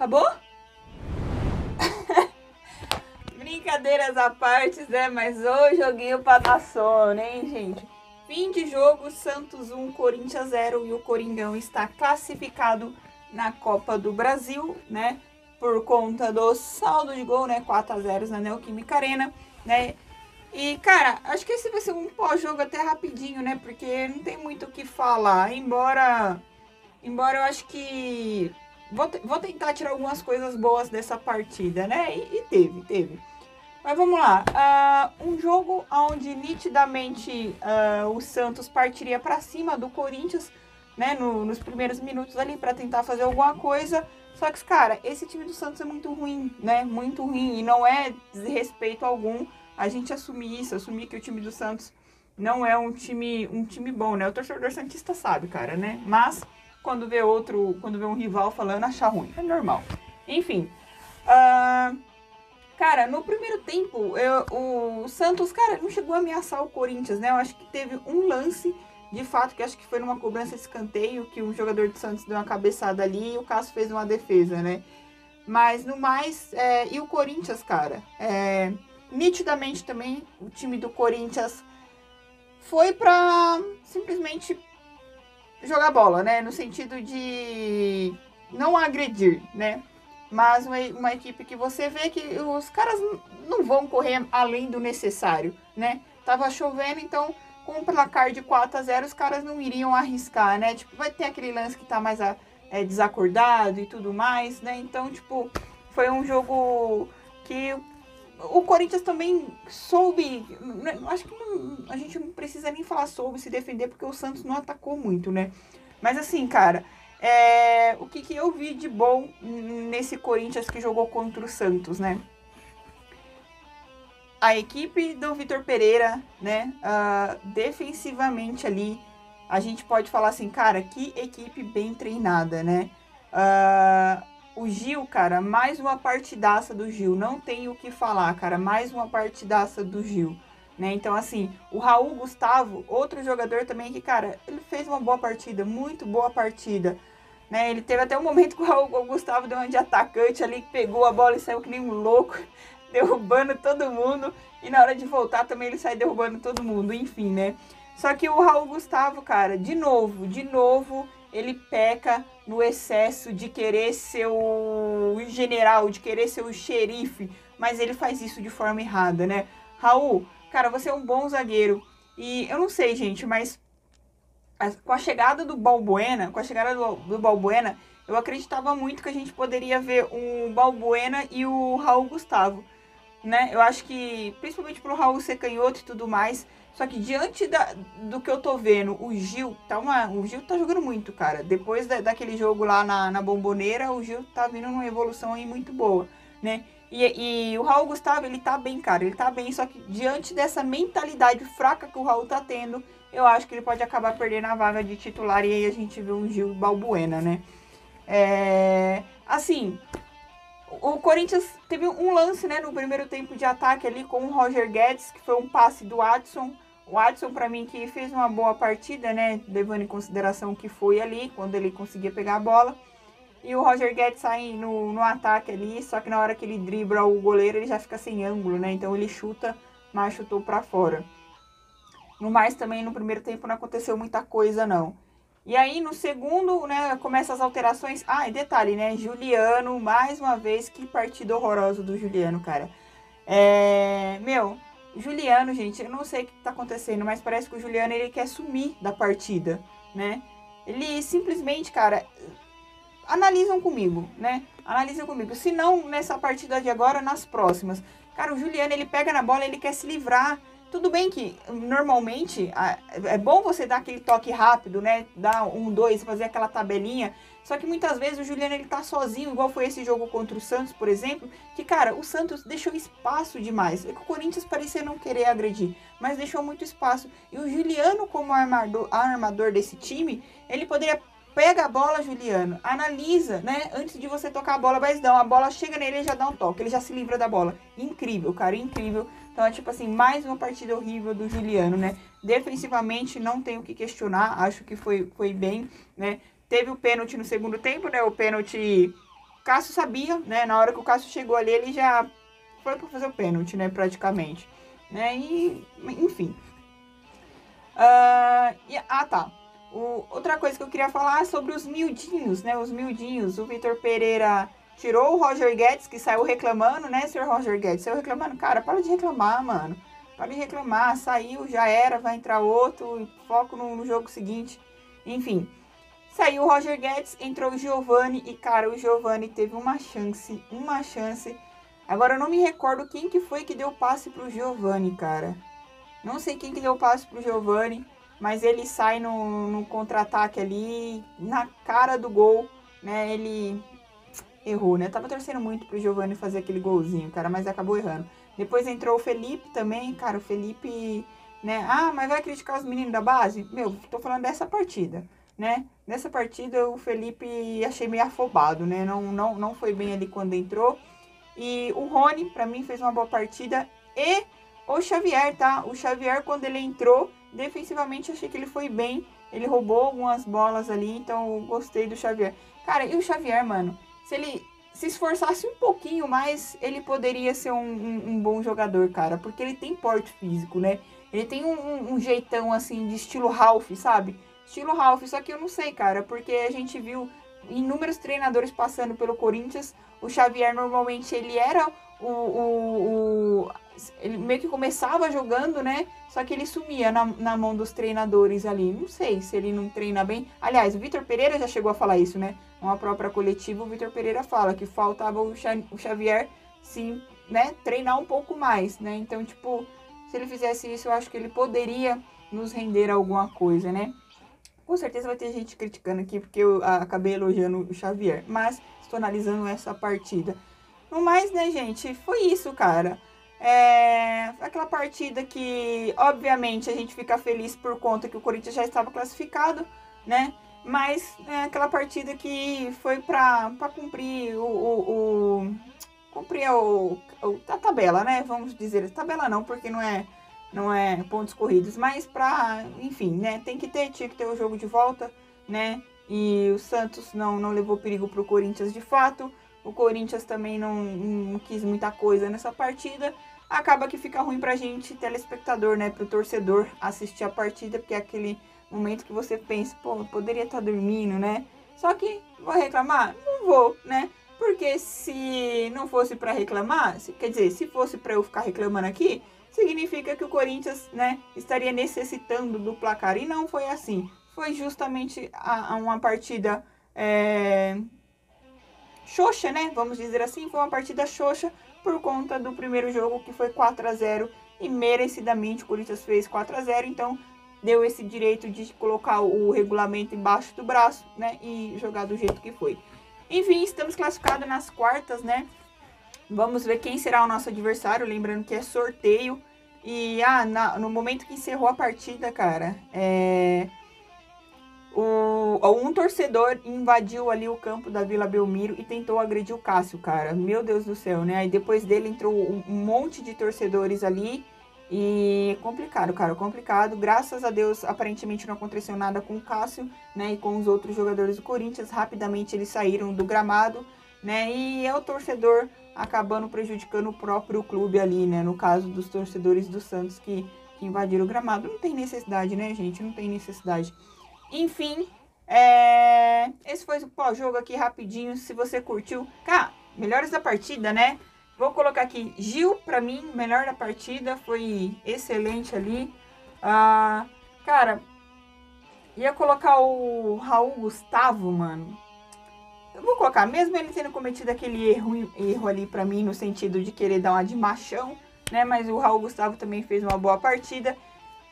Acabou? Brincadeiras à parte, né? Mas o joguinho pra dar sono, hein, gente? Fim de jogo, Santos 1, Corinthians 0. E o Coringão está classificado na Copa do Brasil, né? Por conta do saldo de gol, né? 4 a 0 na Neoquímica Arena, né? E, cara, acho que esse vai ser um pós-jogo até rapidinho, né? Porque não tem muito o que falar. Embora eu acho que... Vou tentar tirar algumas coisas boas dessa partida, né? E teve. Mas vamos lá. Um jogo onde nitidamente o Santos partiria para cima do Corinthians, né? Nos primeiros minutos ali para tentar fazer alguma coisa. Só que, cara, esse time do Santos é muito ruim, né? Muito ruim. E não é desrespeito algum a gente assumir isso, assumir que o time do Santos não é um time bom, né? O torcedor santista sabe, cara, né? Mas quando vê um rival falando, achar ruim. É normal. Enfim. Cara, no primeiro tempo, o Santos, cara, não chegou a ameaçar o Corinthians, né? Eu acho que teve um lance, de fato, que acho que foi numa cobrança de escanteio, que um jogador do Santos deu uma cabeçada ali e o Cássio fez uma defesa, né? Mas, no mais, e o Corinthians, cara, nitidamente também, o time do Corinthians foi pra simplesmente jogar bola, né? No sentido de não agredir, né? Mas uma equipe que você vê que os caras não vão correr além do necessário, né? Tava chovendo, então com um placar de 4 a 0 os caras não iriam arriscar, né? Tipo, vai ter aquele lance que tá mais desacordado e tudo mais, né? Então, tipo, foi um jogo que o Corinthians também soube, acho que a gente não precisa nem falar soube se defender, porque o Santos não atacou muito, né? Mas assim, cara, o que eu vi de bom nesse Corinthians que jogou contra o Santos, né? A equipe do Vitor Pereira, né? Defensivamente ali, a gente pode falar assim, cara, que equipe bem treinada, né? O Gil, cara, mais uma partidaça do Gil. Não tem o que falar, cara. Mais uma partidaça do Gil, né? Então, assim, o Raul Gustavo, outro jogador também que, cara, ele fez uma boa partida, muito boa partida, né? Ele teve até um momento que o Raul Gustavo deu uma de atacante ali, que pegou a bola e saiu que nem um louco, derrubando todo mundo. E na hora de voltar também ele sai derrubando todo mundo, enfim, né? Só que o Raul Gustavo, cara, de novo... ele peca no excesso de querer ser o general, de querer ser o xerife, mas ele faz isso de forma errada, né? Raul, cara, você é um bom zagueiro, e eu não sei, gente, mas com a chegada do Balbuena, eu acreditava muito que a gente poderia ver o Balbuena e o Raul Gustavo, né? Eu acho que, principalmente pro Raul ser canhoto e tudo mais, só que diante do que eu tô vendo, o Gil tá jogando muito, cara. Depois daquele jogo lá na Bomboneira, o Gil tá vindo numa evolução aí muito boa, né? E o Raul Gustavo, ele tá bem, cara, ele tá bem. Só que diante dessa mentalidade fraca que o Raul tá tendo, eu acho que ele pode acabar perdendo a vaga de titular e aí a gente vê um Gil Balbuena, né? Assim, o Corinthians teve um lance, né, no primeiro tempo de ataque ali com o Roger Guedes, que foi um passe do Watson. O Watson, pra mim, que fez uma boa partida, né, levando em consideração que foi ali, quando ele conseguia pegar a bola. E o Roger Guedes sai no ataque ali, só que na hora que ele dribla o goleiro, ele já fica sem ângulo, né, então ele chuta, mas chutou pra fora. No mais, também, no primeiro tempo não aconteceu muita coisa, não. E aí, no segundo, né, começa as alterações. Ah, e detalhe, né, Giuliano, mais uma vez, que partida horrorosa do Giuliano, cara. Giuliano, gente, eu não sei o que tá acontecendo, mas parece que o Giuliano, ele quer sumir da partida, né? Ele simplesmente, cara, analisam comigo, se não nessa partida de agora, nas próximas. Cara, o Giuliano, ele pega na bola, ele quer se livrar. Tudo bem que, normalmente, é bom você dar aquele toque rápido, né? Dar 1, 2, fazer aquela tabelinha. Só que, muitas vezes, o Giuliano, ele tá sozinho, igual foi esse jogo contra o Santos, por exemplo. Que, cara, o Santos deixou espaço demais. O Corinthians parecia não querer agredir, mas deixou muito espaço. E o Giuliano, como armador desse time, ele poderia... Pega a bola, Giuliano, analisa, né? Antes de você tocar a bola, mas não, a bola chega nele, ele já dá um toque, ele já se livra da bola. Incrível, cara, incrível. Então é tipo assim, mais uma partida horrível do Giuliano, né? Defensivamente, não tenho o que questionar, acho que foi bem, né? Teve o pênalti no segundo tempo, né? O pênalti... Cássio sabia, né? Na hora que o Cássio chegou ali, ele já foi para fazer o pênalti, né? Praticamente. Né? E, enfim. Outra coisa que eu queria falar é sobre os miudinhos, né? Os miudinhos. O Vitor Pereira tirou o Roger Guedes, que saiu reclamando, né, senhor Roger Guedes? Saiu reclamando. Cara, para de reclamar, mano. Para de reclamar. Saiu, já era, vai entrar outro. Foco no jogo seguinte. Enfim. Saiu o Roger Guedes, entrou o Giovanni. E, cara, o Giovanni teve uma chance. Uma chance. Agora, eu não me recordo quem que foi que deu passe pro Giovanni, cara. Não sei quem que deu passe pro Giovanni. Mas ele sai no contra-ataque ali, na cara do gol, né? Ele errou, né? Tava torcendo muito pro Giovanni fazer aquele golzinho, cara, mas acabou errando. Depois entrou o Felipe também, cara, o Felipe, né? Ah, mas vai criticar os meninos da base? Meu, tô falando dessa partida, né? Nessa partida o Felipe achei meio afobado, né? Não foi bem ali quando entrou. E o Rony, pra mim, fez uma boa partida. E o Xavier, tá? O Xavier, quando ele entrou, defensivamente achei que ele foi bem. Ele roubou algumas bolas ali, então eu gostei do Xavier. Cara, e o Xavier, mano, se ele se esforçasse um pouquinho mais, ele poderia ser um bom jogador, cara. Porque ele tem porte físico, né? Ele tem um jeitão, assim, de estilo Ralph, sabe? Estilo Ralph, só que eu não sei, cara. Porque a gente viu inúmeros treinadores passando pelo Corinthians. O Xavier, normalmente, ele era ele meio que começava jogando, né? Só que ele sumia na mão dos treinadores ali. Não sei se ele não treina bem. Aliás, o Vitor Pereira já chegou a falar isso, né? Uma própria coletiva, o Vitor Pereira fala que faltava o Xavier, sim, né? Treinar um pouco mais, né? Então, tipo, se ele fizesse isso, eu acho que ele poderia nos render alguma coisa, né? Com certeza vai ter gente criticando aqui, porque eu acabei elogiando o Xavier. Mas estou analisando essa partida. No mais, né, gente? Foi isso, cara. É aquela partida que, obviamente, a gente fica feliz por conta que o Corinthians já estava classificado, né? Mas é aquela partida que foi para cumprir a tabela, né? Vamos dizer, tabela não, porque não é pontos corridos, mas para, enfim, né? Tinha que ter o jogo de volta, né? E o Santos não levou perigo para o Corinthians de fato. O Corinthians também não quis muita coisa nessa partida. Acaba que fica ruim pra gente, telespectador, né? Pro torcedor assistir a partida, porque é aquele momento que você pensa, pô, poderia estar dormindo, né? Só que vou reclamar? Não vou, né? Porque se não fosse pra reclamar, quer dizer, se fosse pra eu ficar reclamando aqui, significa que o Corinthians, né, estaria necessitando do placar. E não foi assim. Foi justamente uma partida xoxa, né? Vamos dizer assim, foi uma partida xoxa por conta do primeiro jogo, que foi 4-0, e merecidamente o Corinthians fez 4-0, então deu esse direito de colocar o regulamento embaixo do braço, né, e jogar do jeito que foi. Enfim, estamos classificados nas quartas, né? Vamos ver quem será o nosso adversário, lembrando que é sorteio. E no momento que encerrou a partida, cara, um torcedor invadiu ali o campo da Vila Belmiro e tentou agredir o Cássio, cara. Meu Deus do céu, né? E depois dele entrou um monte de torcedores ali. E complicado, cara, complicado. Graças a Deus, aparentemente não aconteceu nada com o Cássio, né? E com os outros jogadores do Corinthians. Rapidamente eles saíram do gramado, né? E é o torcedor acabando prejudicando o próprio clube ali, né? No caso dos torcedores do Santos que invadiram o gramado. Não tem necessidade, né, gente? Não tem necessidade. Enfim, esse foi o pós-jogo aqui rapidinho. Se você curtiu, melhores da partida, né? Vou colocar aqui, Gil, pra mim, melhor da partida. Foi excelente ali. Cara, ia colocar o Raul Gustavo, mano. Eu vou colocar, mesmo ele tendo cometido aquele erro ali pra mim, no sentido de querer dar uma de machão, né? Mas o Raul Gustavo também fez uma boa partida.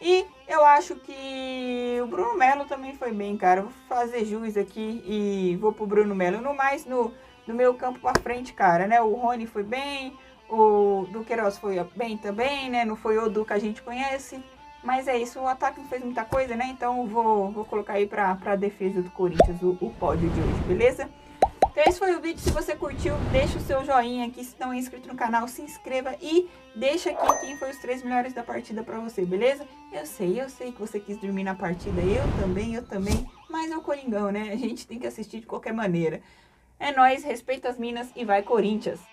E eu acho que o Bruno Melo também foi bem, cara. Vou fazer juiz aqui e vou pro Bruno Melo. No mais, no meu campo pra frente, cara, né? O Rony foi bem, o Duqueiroz foi bem também, né? Não foi o Du que a gente conhece. Mas é isso, o ataque não fez muita coisa, né? Então vou colocar aí pra defesa do Corinthians o pódio de hoje, beleza? Então esse foi o vídeo. Se você curtiu, deixa o seu joinha aqui. Se não é inscrito no canal, se inscreva e deixa aqui quem foi os 3 melhores da partida pra você, beleza? Eu sei que você quis dormir na partida, eu também, mas é o Coringão, né? A gente tem que assistir de qualquer maneira. É nóis, respeita as minas e vai Corinthians.